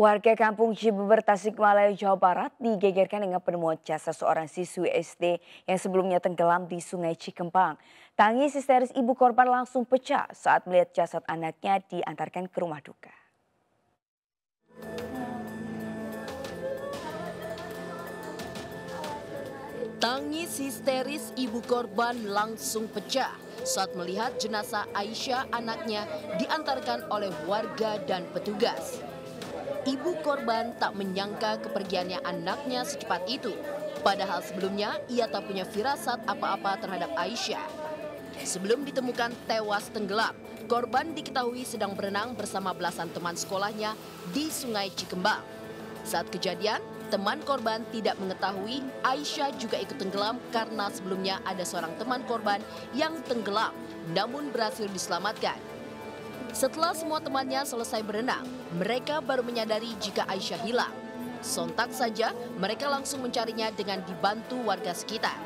Warga kampung Cibeber, Tasikmalaya, Jawa Barat digegerkan dengan penemuan jasad seorang siswi SD yang sebelumnya tenggelam di sungai Cikembang. Tangis histeris ibu korban langsung pecah saat melihat jasad anaknya diantarkan ke rumah duka. Tangis histeris ibu korban langsung pecah saat melihat jenazah Aisyah anaknya diantarkan oleh warga dan petugas. Ibu korban tak menyangka kepergiannya anaknya secepat itu. Padahal sebelumnya ia tak punya firasat apa-apa terhadap Aisyah. Sebelum ditemukan tewas tenggelam, korban diketahui sedang berenang bersama belasan teman sekolahnya di Sungai Cikembang. Saat kejadian, teman korban tidak mengetahui Aisyah juga ikut tenggelam karena sebelumnya ada seorang teman korban yang tenggelam namun berhasil diselamatkan. Setelah semua temannya selesai berenang, mereka baru menyadari jika Aisyah hilang. Sontak saja, mereka langsung mencarinya dengan dibantu warga sekitar.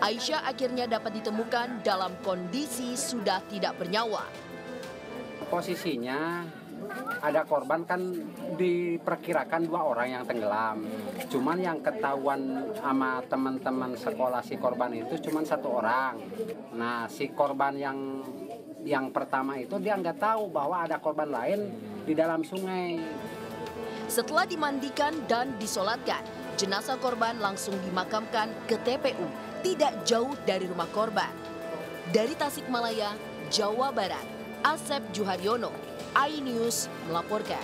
Aisyah akhirnya dapat ditemukan dalam kondisi sudah tidak bernyawa. Posisinya ada korban kan diperkirakan dua orang yang tenggelam. Cuman yang ketahuan sama teman-teman sekolah si korban itu cuman satu orang. Nah, si korban yang pertama itu dia nggak tahu bahwa ada korban lain di dalam sungai. Setelah dimandikan dan disolatkan, jenazah korban langsung dimakamkan ke TPU tidak jauh dari rumah korban. Dari Tasikmalaya, Jawa Barat, Asep Juharyono, iNews melaporkan.